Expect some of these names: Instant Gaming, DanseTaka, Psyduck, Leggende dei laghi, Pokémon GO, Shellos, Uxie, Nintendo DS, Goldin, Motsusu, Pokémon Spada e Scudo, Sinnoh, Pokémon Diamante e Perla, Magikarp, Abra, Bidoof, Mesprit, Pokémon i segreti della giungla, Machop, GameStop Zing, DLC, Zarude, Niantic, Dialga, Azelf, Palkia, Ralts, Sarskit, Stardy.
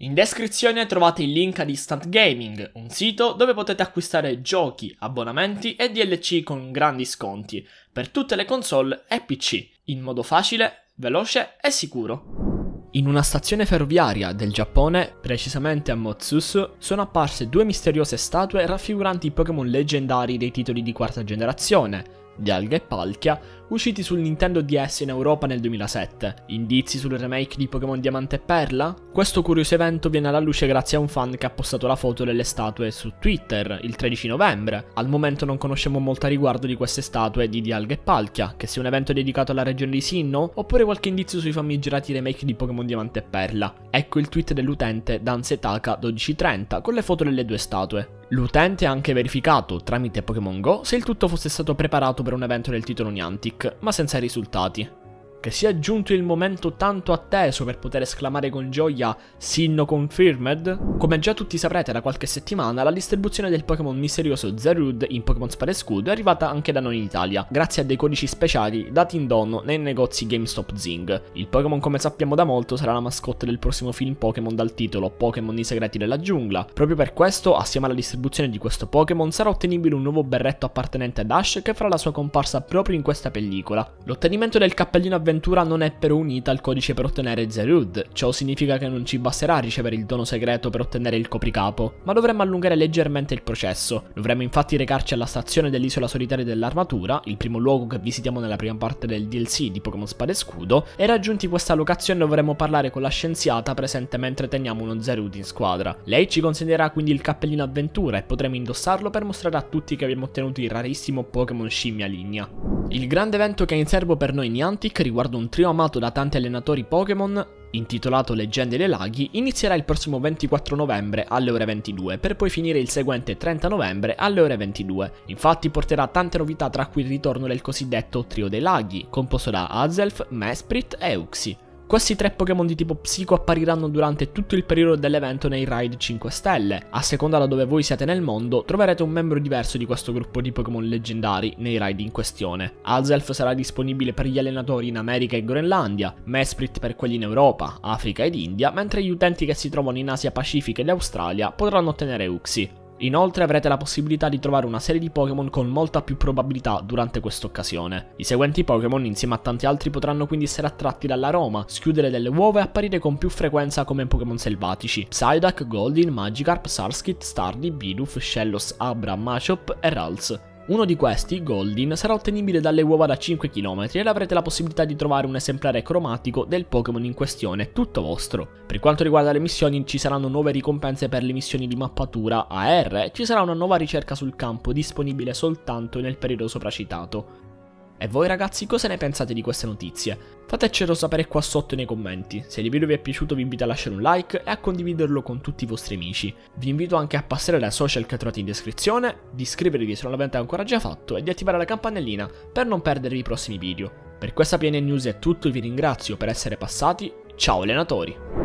In descrizione trovate il link ad Instant Gaming, un sito dove potete acquistare giochi, abbonamenti e DLC con grandi sconti per tutte le console e PC, in modo facile, veloce e sicuro. In una stazione ferroviaria del Giappone, precisamente a Motsusu, sono apparse due misteriose statue raffiguranti i Pokémon leggendari dei titoli di quarta generazione, Dialga e Palkia, usciti sul Nintendo DS in Europa nel 2007. Indizi sul remake di Pokémon Diamante e Perla? Questo curioso evento viene alla luce grazie a un fan che ha postato la foto delle statue su Twitter il 13 novembre. Al momento non conosciamo molto a riguardo di queste statue di Dialga e Palkia, che sia un evento dedicato alla regione di Sinnoh, oppure qualche indizio sui famigerati remake di Pokémon Diamante e Perla. Ecco il tweet dell'utente DanseTaka 1230 con le foto delle due statue. L'utente ha anche verificato, tramite Pokémon GO, se il tutto fosse stato preparato per un evento del titolo Niantic, ma senza risultati. Che sia giunto il momento tanto atteso per poter esclamare con gioia Sinnoh Confirmed? Come già tutti saprete, da qualche settimana la distribuzione del Pokémon misterioso Zarude in Pokémon Spada e Scudo è arrivata anche da noi in Italia, grazie a dei codici speciali dati in dono nei negozi GameStop Zing. Il Pokémon, come sappiamo da molto, sarà la mascotte del prossimo film Pokémon dal titolo Pokémon i segreti della giungla. Proprio per questo, assieme alla distribuzione di questo Pokémon, sarà ottenibile un nuovo berretto appartenente ad Ash che farà la sua comparsa proprio in questa pellicola. L'ottenimento del cappellino avventurato non è però unita al codice per ottenere Zarude, ciò significa che non ci basterà ricevere il dono segreto per ottenere il copricapo, ma dovremmo allungare leggermente il processo. Dovremmo infatti recarci alla stazione dell'isola solitaria dell'armatura, il primo luogo che visitiamo nella prima parte del DLC di Pokémon Spada e Scudo, e raggiunti questa locazione dovremmo parlare con la scienziata presente mentre teniamo uno Zarude in squadra. Lei ci consegnerà quindi il cappellino avventura e potremo indossarlo per mostrare a tutti che abbiamo ottenuto il rarissimo Pokémon scimmia lignea. Il grande evento che è in serbo per noi Niantic riguarda un trio amato da tanti allenatori Pokémon, intitolato Leggende dei laghi, inizierà il prossimo 24 novembre alle ore 22 per poi finire il seguente 30 novembre alle ore 22. Infatti porterà tante novità, tra cui il ritorno del cosiddetto trio dei laghi, composto da Azelf, Mesprit e Uxie. Questi tre Pokémon di tipo psico appariranno durante tutto il periodo dell'evento nei raid 5 stelle. A seconda da dove voi siete nel mondo, troverete un membro diverso di questo gruppo di Pokémon leggendari nei raid in questione. Azelf sarà disponibile per gli allenatori in America e Groenlandia, Mesprit per quelli in Europa, Africa ed India, mentre gli utenti che si trovano in Asia Pacifica ed Australia potranno ottenere Uxie. Inoltre avrete la possibilità di trovare una serie di Pokémon con molta più probabilità durante quest'occasione. I seguenti Pokémon, insieme a tanti altri, potranno quindi essere attratti dall'aroma, schiudere delle uova e apparire con più frequenza come Pokémon selvatici: Psyduck, Goldin, Magikarp, Sarskit, Stardy, Bidoof, Shellos, Abra, Machop e Ralts. Uno di questi, Goldin, sarà ottenibile dalle uova da 5 km ed avrete la possibilità di trovare un esemplare cromatico del Pokémon in questione, tutto vostro. Per quanto riguarda le missioni, ci saranno nuove ricompense per le missioni di mappatura AR e ci sarà una nuova ricerca sul campo disponibile soltanto nel periodo sopracitato. E voi ragazzi, cosa ne pensate di queste notizie? Fatecelo sapere qua sotto nei commenti. Se il video vi è piaciuto vi invito a lasciare un like e a condividerlo con tutti i vostri amici. Vi invito anche a passare dai social che trovate in descrizione, di iscrivervi se non l'avete ancora già fatto e di attivare la campanellina per non perdervi i prossimi video. Per questa PN News è tutto, vi ringrazio per essere passati, ciao allenatori!